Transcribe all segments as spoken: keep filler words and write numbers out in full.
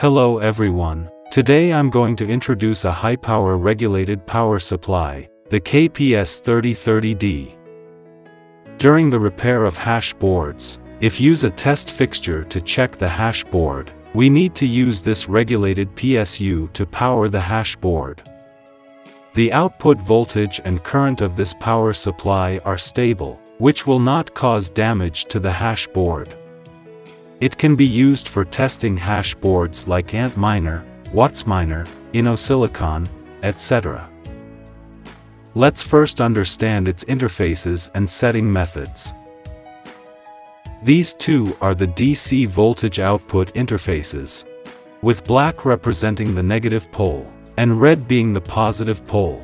Hello everyone. Today I'm going to introduce a high-power regulated power supply, the K P S thirty thirty D. During the repair of hash boards, if use a test fixture to check the hash board, we need to use this regulated P S U to power the hash board. The output voltage and current of this power supply are stable, which will not cause damage to the hash board. It can be used for testing hash boards like Antminer, Whatsminer, Innosilicon, et cetera. Let's first understand its interfaces and setting methods. These two are the D C voltage output interfaces, with black representing the negative pole, and red being the positive pole.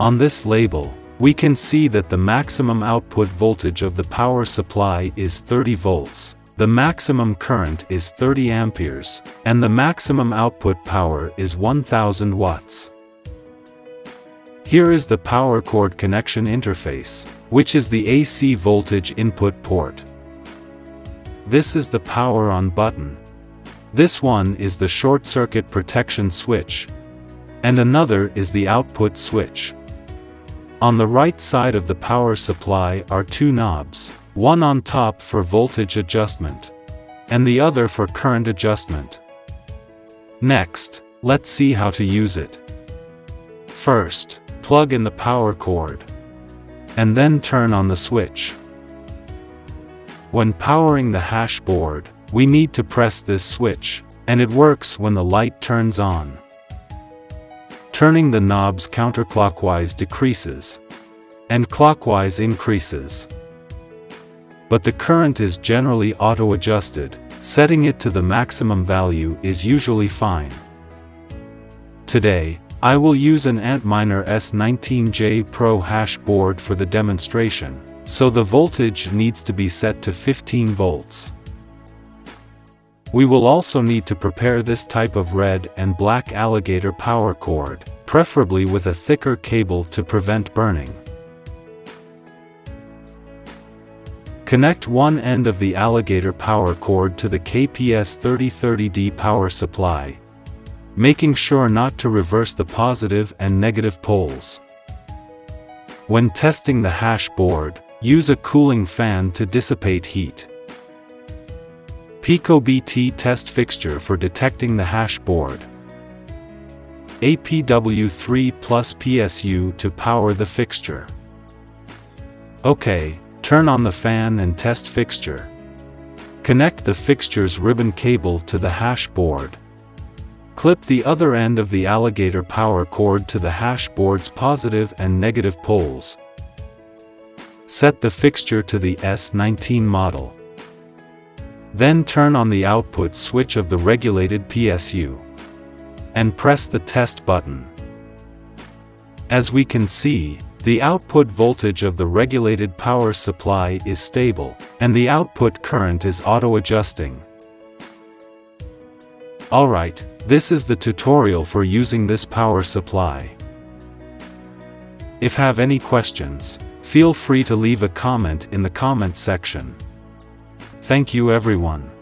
On this label, we can see that the maximum output voltage of the power supply is thirty volts, the maximum current is thirty amperes, and the maximum output power is one thousand watts. Here is the power cord connection interface, which is the A C voltage input port. This is the power on button. This one is the short circuit protection switch, and another is the output switch. On the right side of the power supply are two knobs, one on top for voltage adjustment, and the other for current adjustment. Next, let's see how to use it. First, plug in the power cord, and then turn on the switch. When powering the hash board, we need to press this switch, and it works when the light turns on. Turning the knobs counterclockwise decreases, and clockwise increases. But the current is generally auto-adjusted, setting it to the maximum value is usually fine. Today, I will use an Antminer S nineteen J Pro hash board for the demonstration, so the voltage needs to be set to fifteen volts. We will also need to prepare this type of red and black alligator power cord, preferably with a thicker cable to prevent burning. Connect one end of the alligator power cord to the K P S thirty thirty D power supply, making sure not to reverse the positive and negative poles. When testing the hash board, use a cooling fan to dissipate heat. PicoBT test fixture for detecting the hash board. A P W three plus plus P S U to power the fixture. OK, turn on the fan and test fixture. Connect the fixture's ribbon cable to the hash board. Clip the other end of the alligator power cord to the hash board's positive and negative poles. Set the fixture to the S nineteen model. Then turn on the output switch of the regulated P S U, and press the test button. As we can see, the output voltage of the regulated power supply is stable, and the output current is auto-adjusting. Alright, this is the tutorial for using this power supply. If you have any questions, feel free to leave a comment in the comment section. Thank you everyone.